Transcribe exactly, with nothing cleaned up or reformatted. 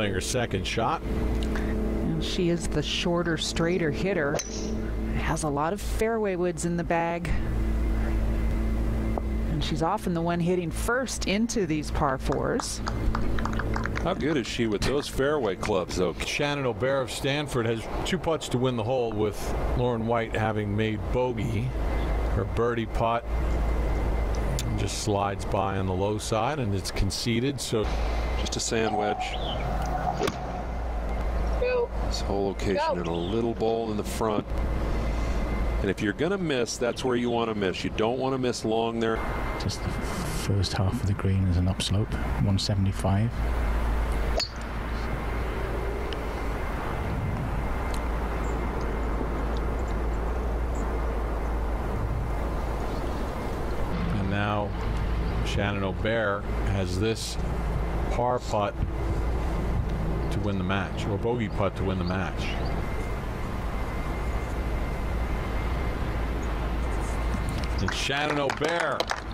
playing her second shot. And she is the shorter, straighter hitter. Has a lot of fairway woods in the bag. And she's often the one hitting first into these par fours. How good is she with those fairway clubs, though? Shannon Aubert of Stanford has two putts to win the hole, with Lauren White having made bogey. Her birdie putt just slides by on the low side, and it's conceded. So just a sand wedge. Go. This whole location in a little ball in the front. And if you're going to miss, that's where you want to miss. You don't want to miss long there. Just the first half of the green is an upslope, one seventy-five. Now Shannon Aubert has this par putt to win the match, or bogey putt to win the match. It's Shannon Aubert.